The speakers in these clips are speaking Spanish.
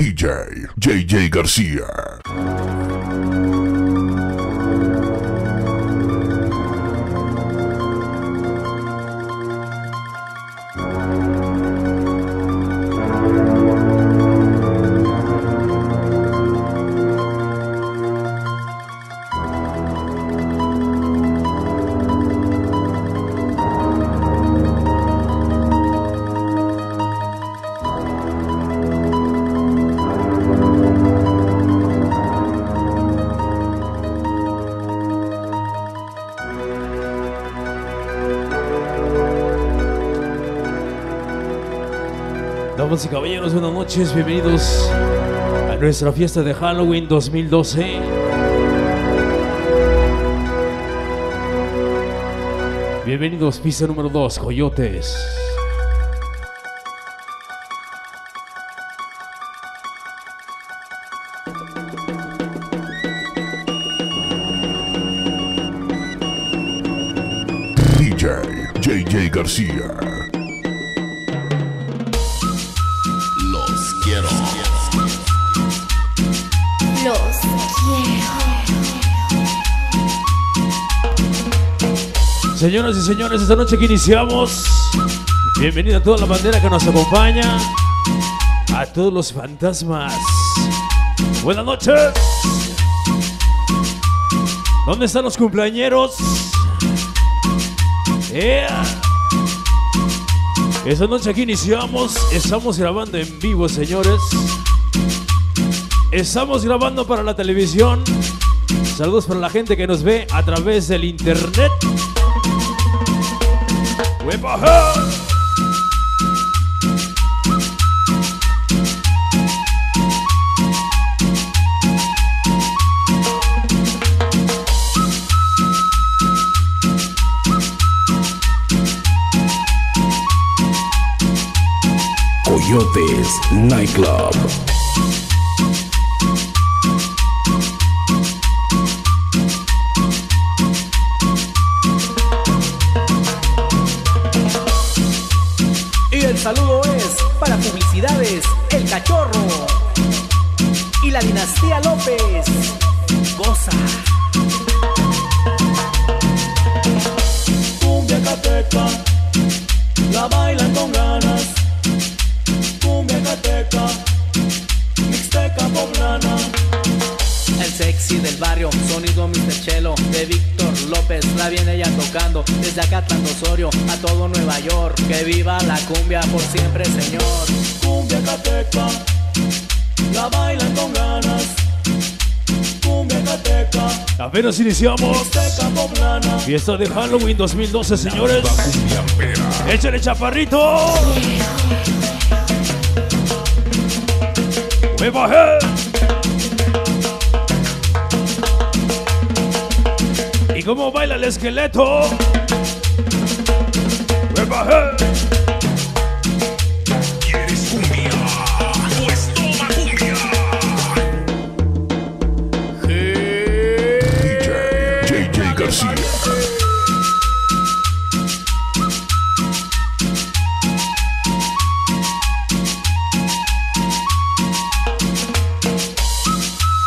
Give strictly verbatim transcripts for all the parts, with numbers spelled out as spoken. D J J J García. Damas y caballeros, buenas noches, bienvenidos a nuestra fiesta de Halloween dos mil doce. Bienvenidos, pista número dos, Coyotes. D J J J García. Señoras y señores, esta noche que iniciamos, bienvenida a toda la bandera que nos acompaña, a todos los fantasmas. Buenas noches. ¿Dónde están los cumpleañeros? Yeah. Esta noche que iniciamos, estamos grabando en vivo, señores. Estamos grabando para la televisión. Saludos para la gente que nos ve a través del internet. Coyotes Night Club. Saludo es para publicidades El Cachorro y la Dinastía López. Goza. Cumbia Cateca, la bailan con ganas. Cumbia Cateca, mixteca poblana. El sexy del barrio, sonido mister Chelo de Víctor López, la viene ya tocando desde Acatlán de Osorio a todo Nueva York. Que viva la cumbia por siempre, señor. Cumbia Cateca, la bailan con ganas. Cumbia Cateca. Apenas iniciamos fiesta de Halloween dos mil doce, señores. Échale, chaparrito. Me bajé. ¿Y cómo baila el esqueleto? ¡Me bajé! ¿Quieres cumbia? Pues toma cumbia. D J J J García.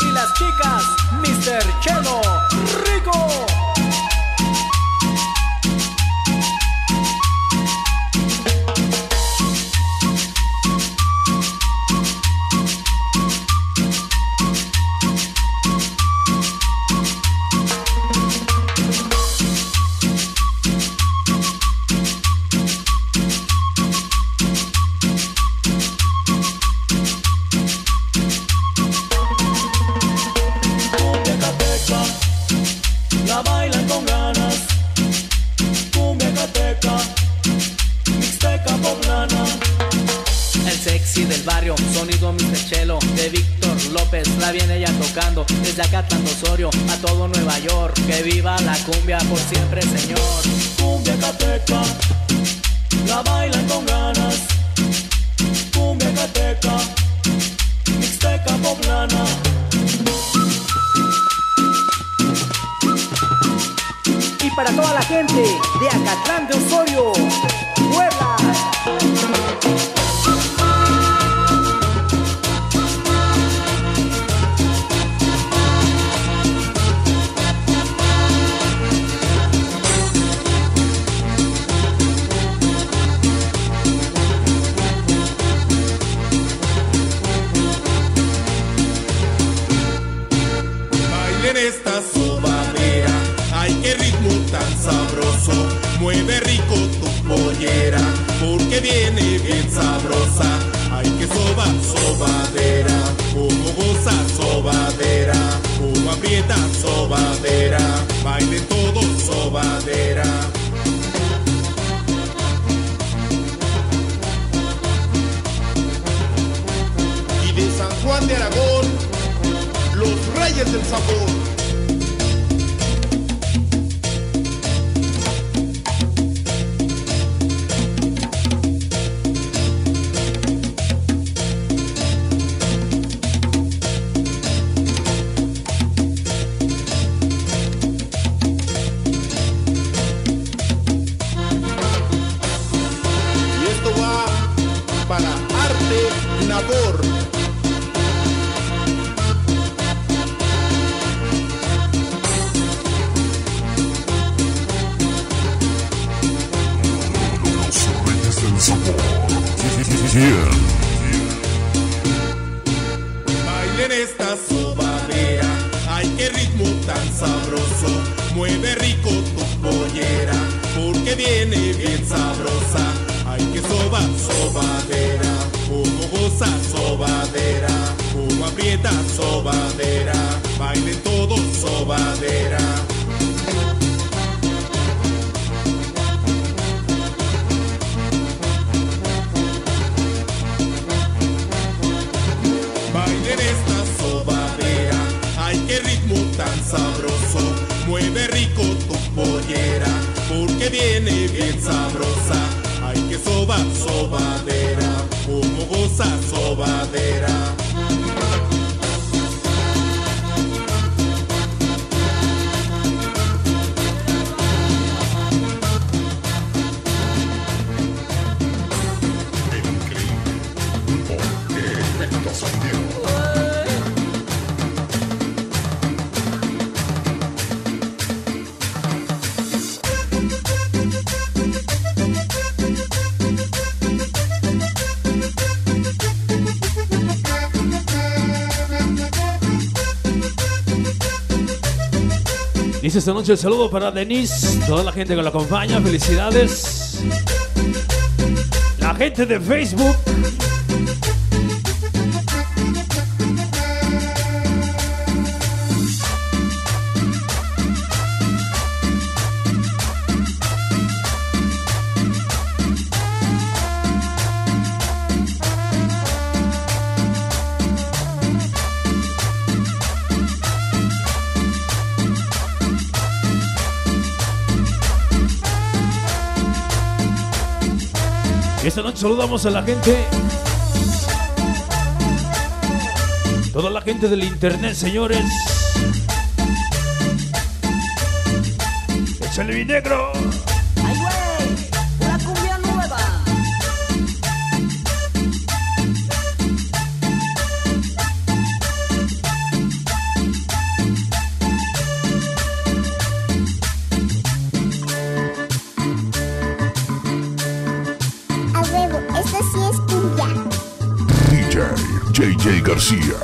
Y las chicas, mister Chelo Rico. Sonido mister Chelo de Víctor López, la viene ya tocando desde Acatlán de Osorio a todo Nueva York. Que viva la cumbia por siempre, señor. Cumbia Cateca, la bailan con ganas. Cumbia Cateca, mixteca poblana. Y para toda la gente de Acatlán de Osorio, Puebla. sobadera, Hugo goza sobadera, Hugo aprieta sobadera, bailen todos sobadera. Y de San Juan de Aragón, Los Reyes del Sabor. Dice esta noche el saludo para Denise, toda la gente que lo acompaña, felicidades. La gente de Facebook. Esta noche saludamos a la gente, toda la gente del internet, señores. ¡Échale mi negro! ¡Ay, güey! ¡Una cumbia nueva! D J J J Garcia.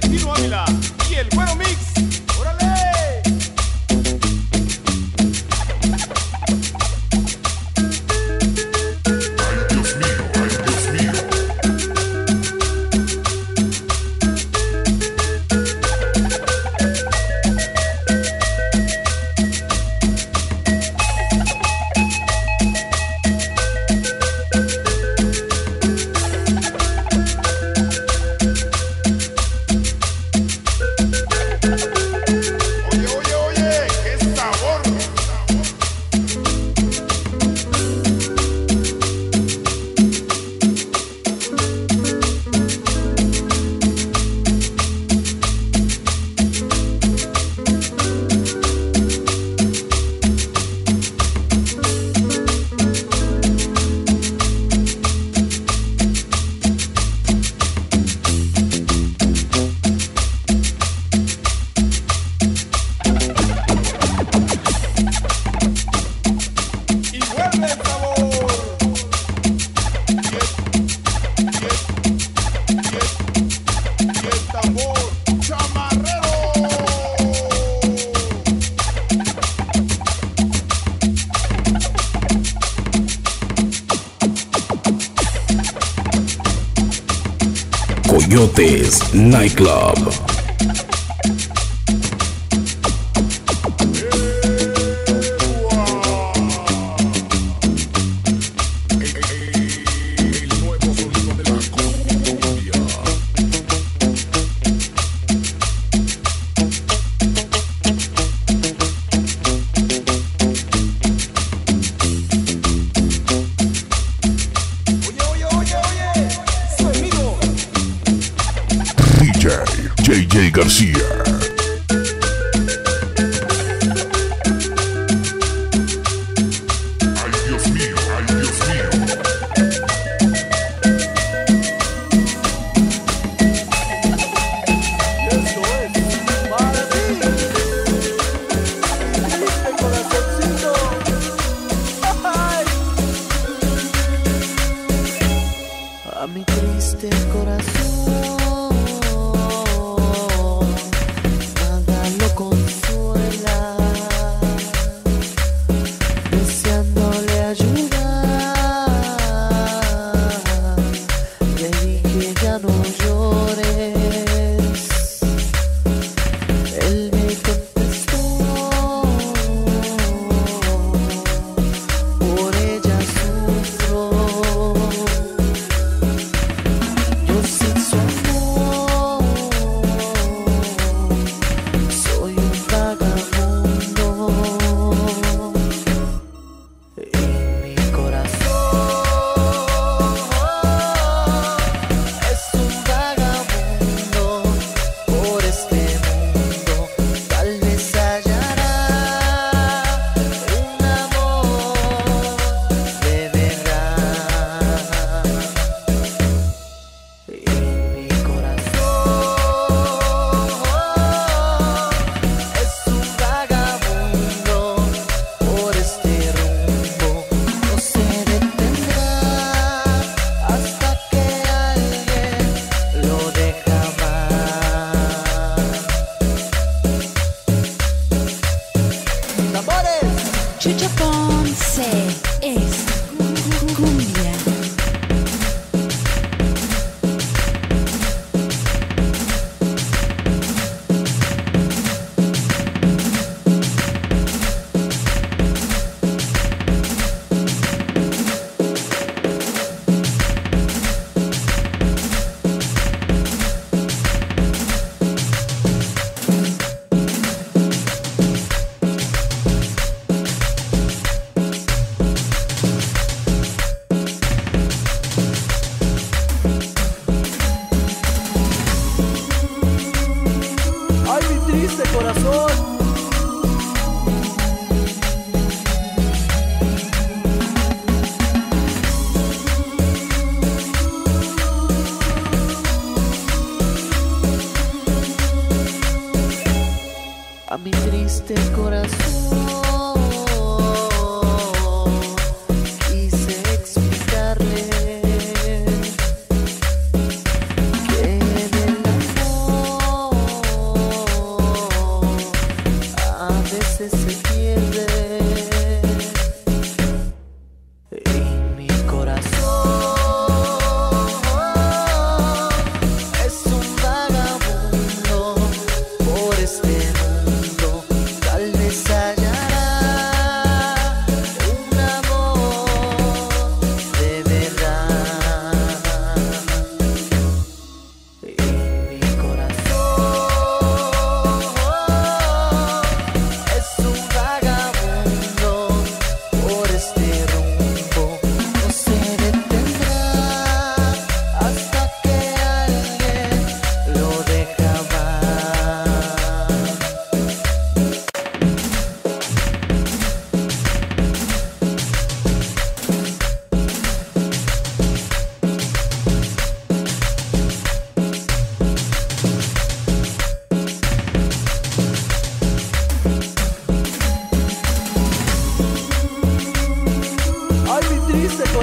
de Tino Ávila y el Güero Mix. ¡Órale! Coyotes Night Club. D J J J Garcia. Explicarle que del amor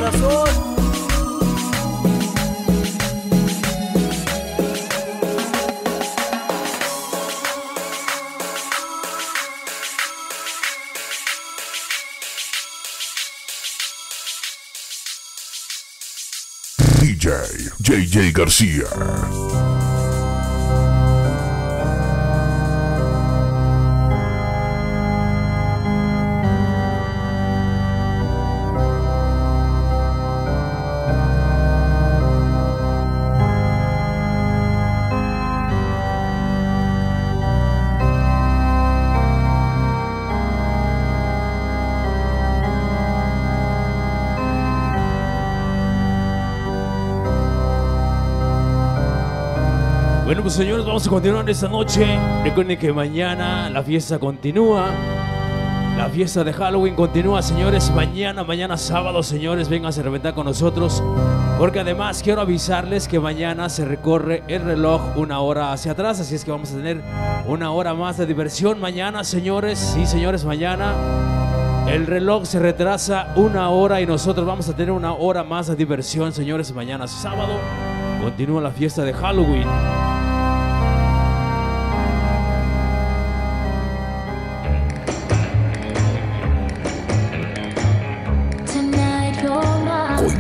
corazón. D J J J García. Bueno, pues señores, vamos a continuar esta noche. Recuerden que mañana la fiesta continúa. La fiesta de Halloween continúa, señores. Mañana, mañana sábado, señores, vénganse a reventar con nosotros. Porque además quiero avisarles que mañana se recorre el reloj una hora hacia atrás. Así es que vamos a tener una hora más de diversión mañana, señores. Sí, señores, mañana el reloj se retrasa una hora y nosotros vamos a tener una hora más de diversión, señores. Mañana sábado continúa la fiesta de Halloween.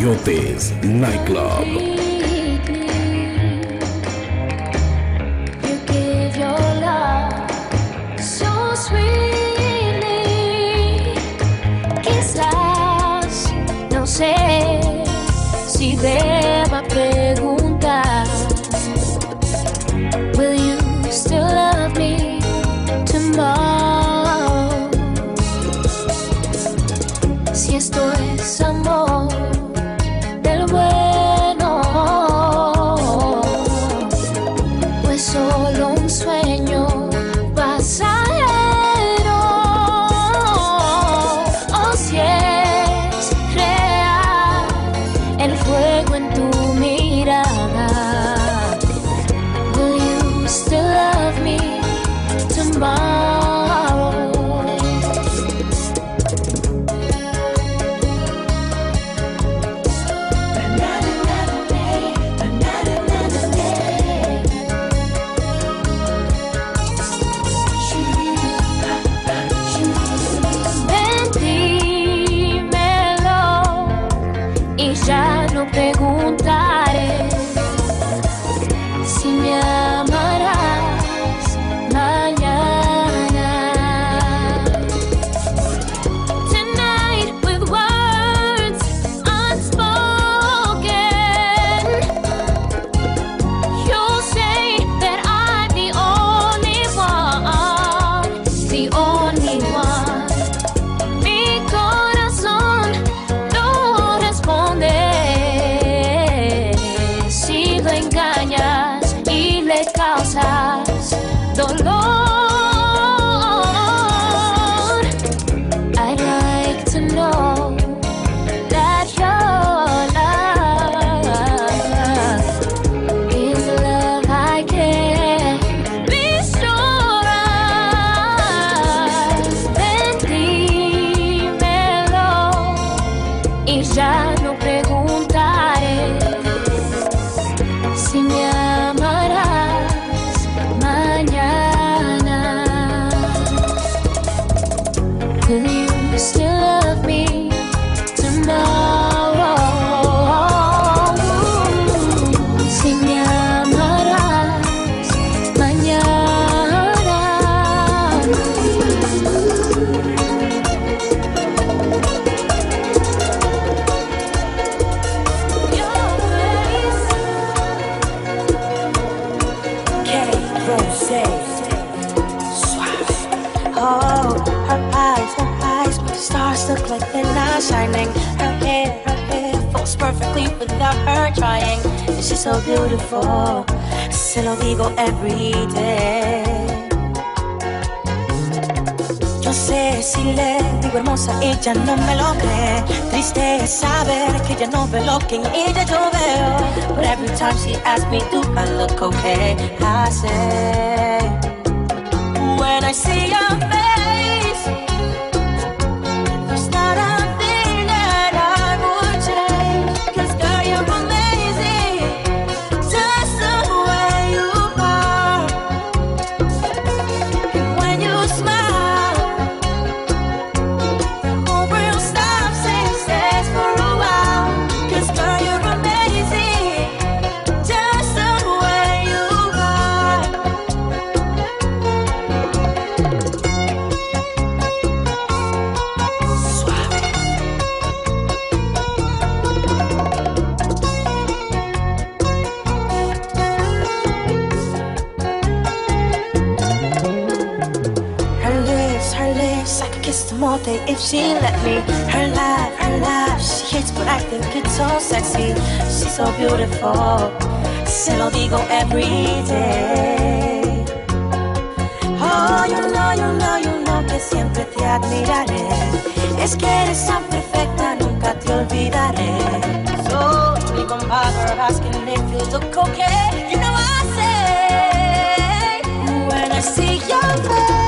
Coyotes Night Club. So beautiful, se lo digo every day. Yo sé si le digo hermosa, ella no me lo cree. Triste es saber que ella no ve lo que en ella yo veo. But every time she asks me, do I look okay? I say, when I see your face, there's not a thing that I would change. guess I could kiss them all day if she let me. Her life, her life, she hates but I think it's so sexy. She's so beautiful, se lo digo every day. Oh, you know, you know, you know que siempre te admiraré. Es que eres tan perfecta, nunca te olvidaré. So, don't even bother asking if you look okay. You know I say, when I see your face,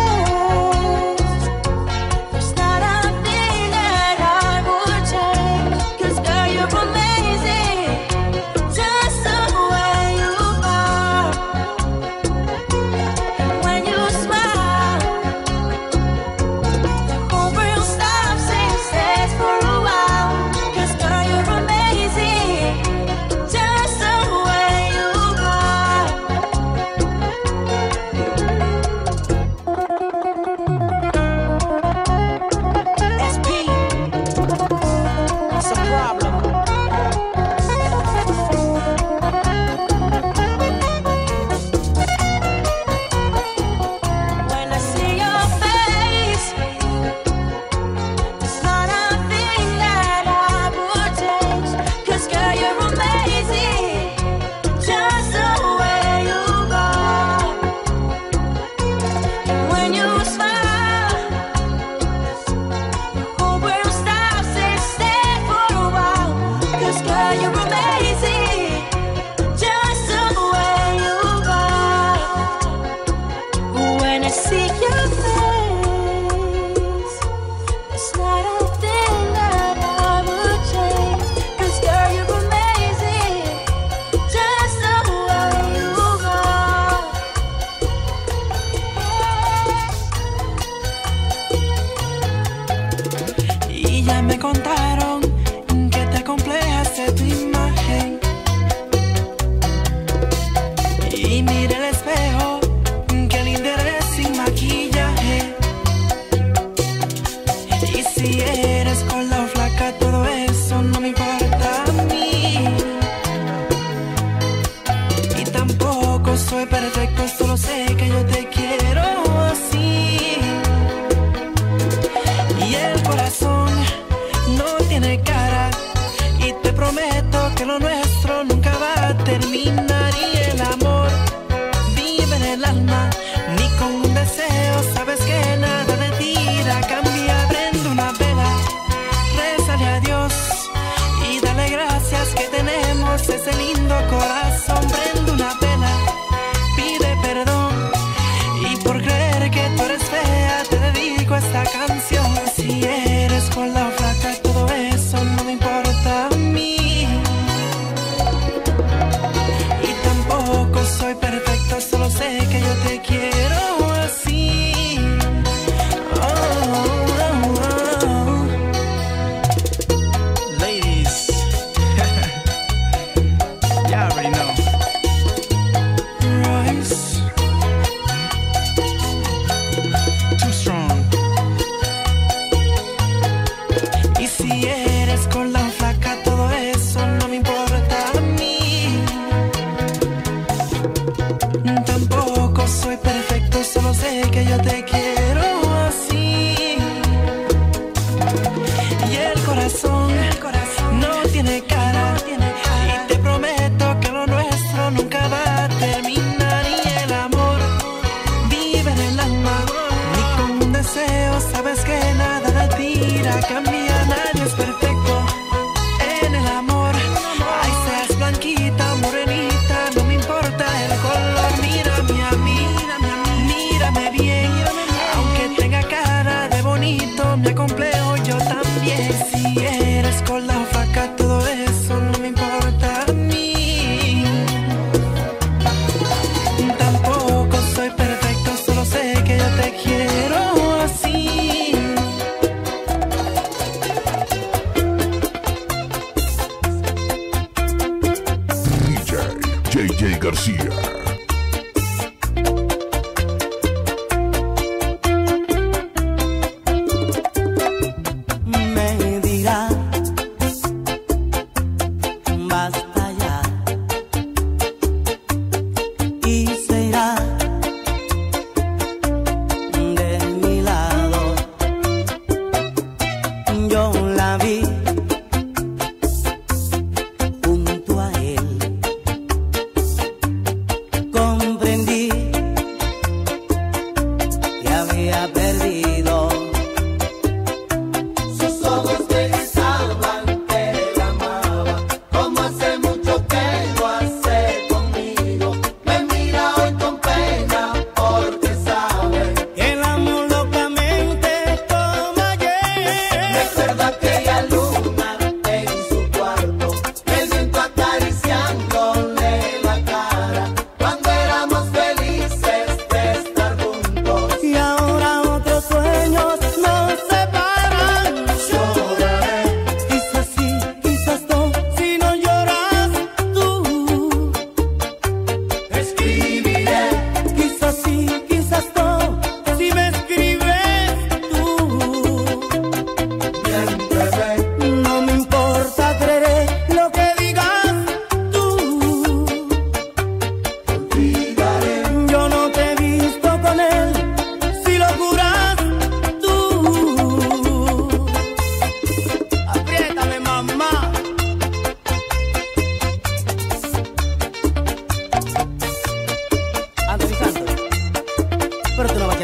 mírame, mírame bien, mírame,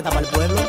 fiesta para el pueblo.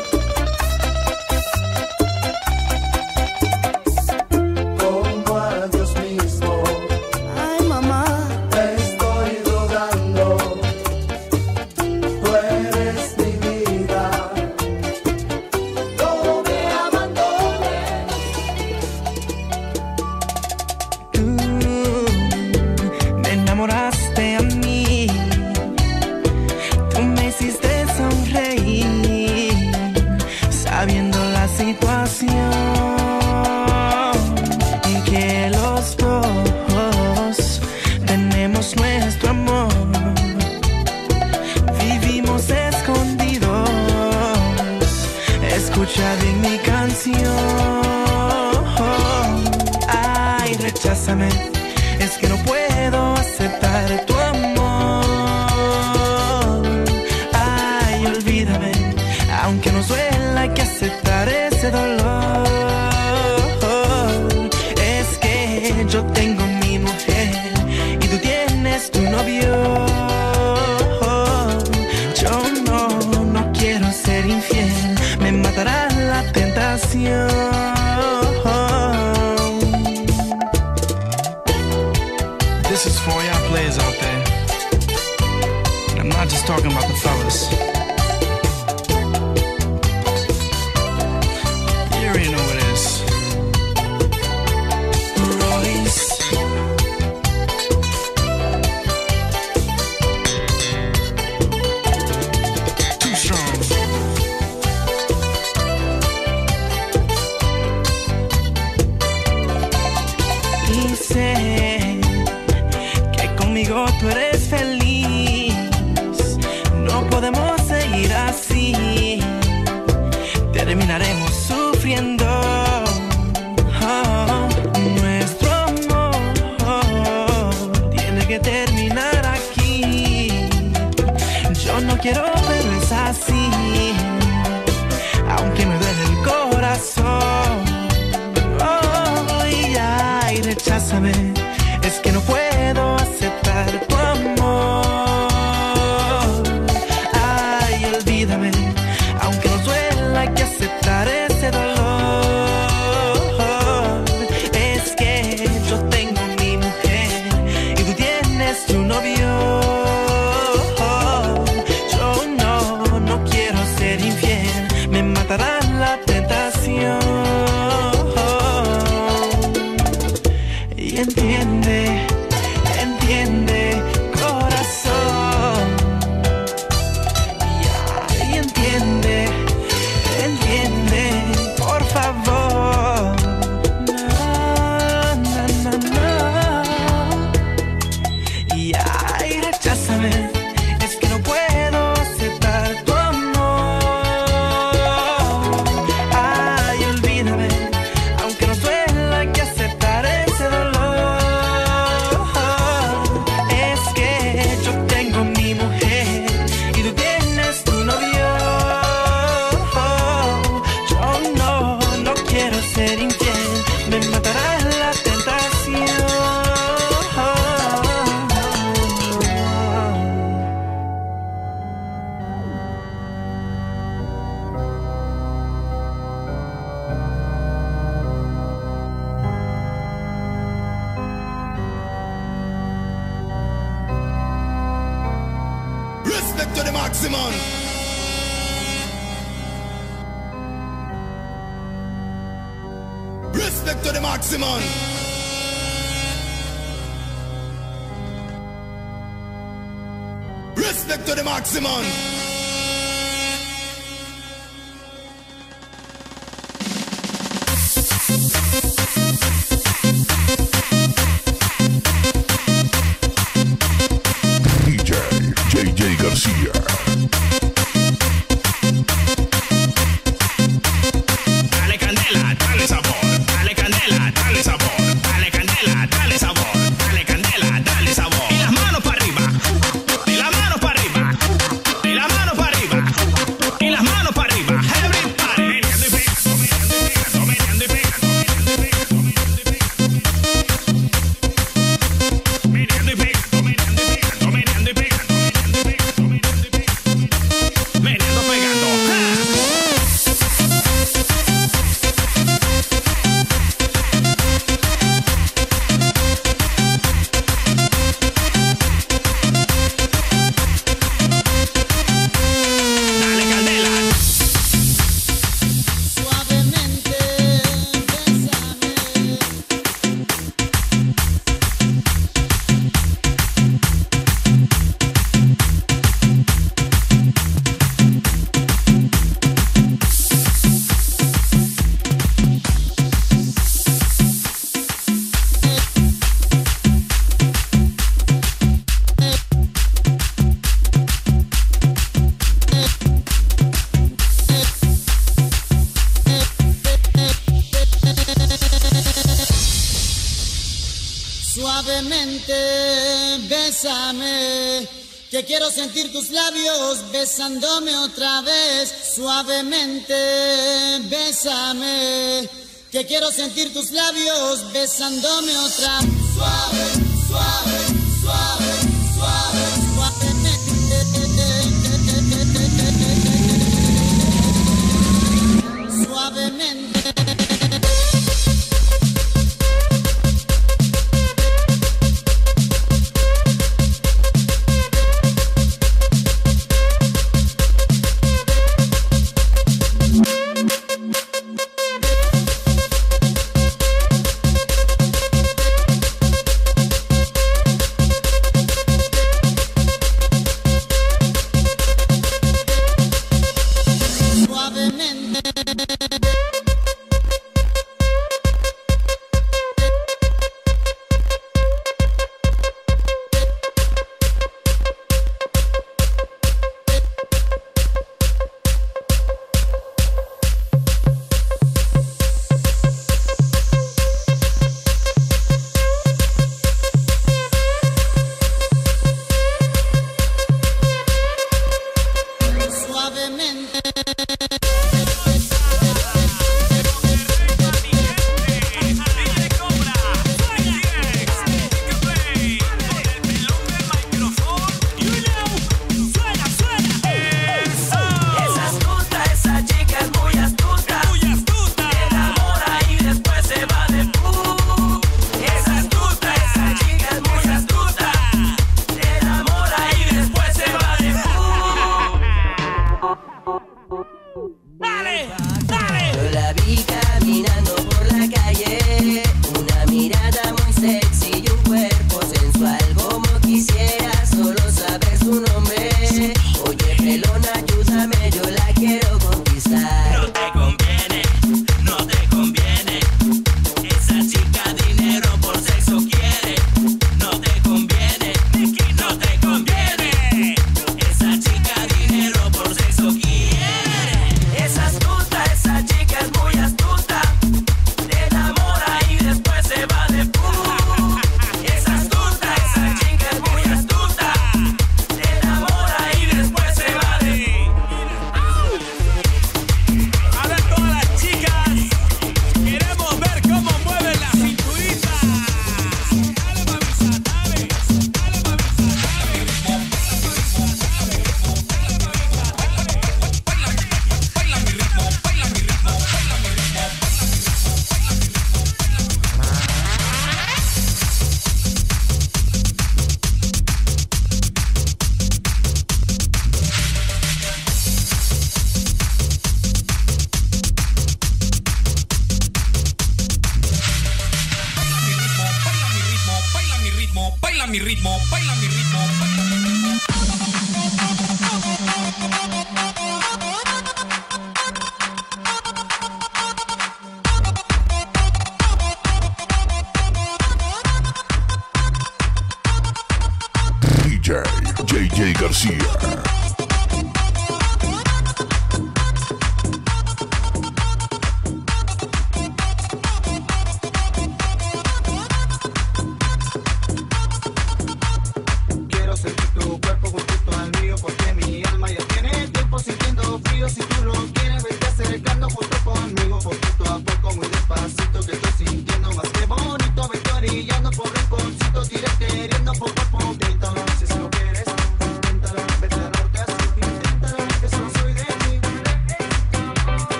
suavemente, bésame, que quiero sentir tus labios besándome otra vez. Suavemente, bésame, que quiero sentir tus labios besándome otra vez. Suave, suave, suave, suave, suavemente, suavemente.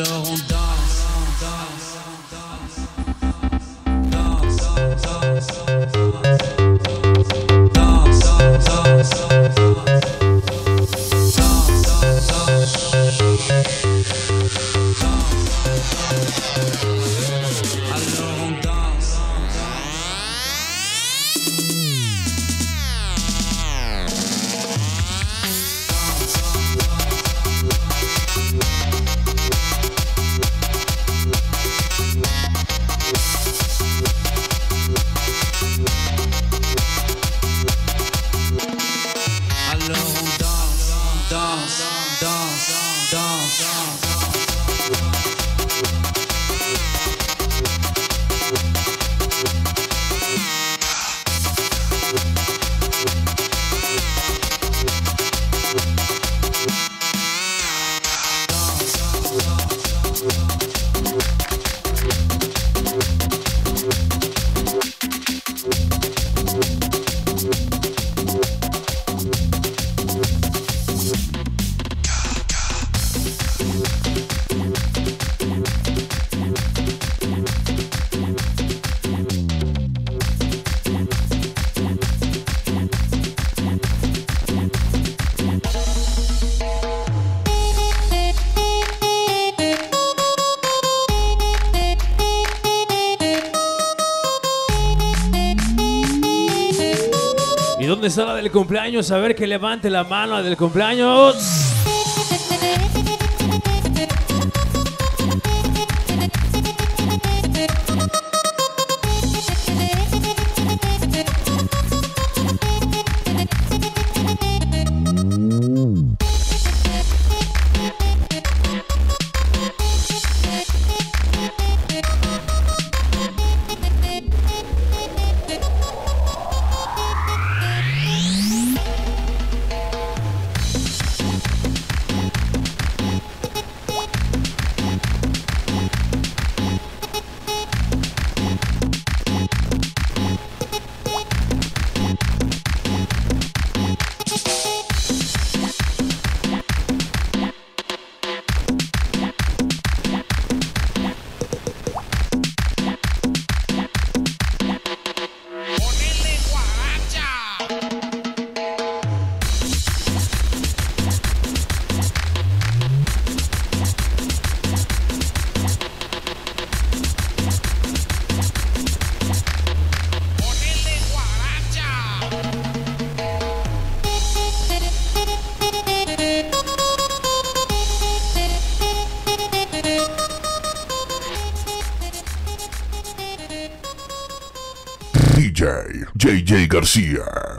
alors on danse. Danse, danse, danse, danse, alors on danse. ¿Dónde está la del cumpleaños? A ver que levante la mano del cumpleaños. D J J J García.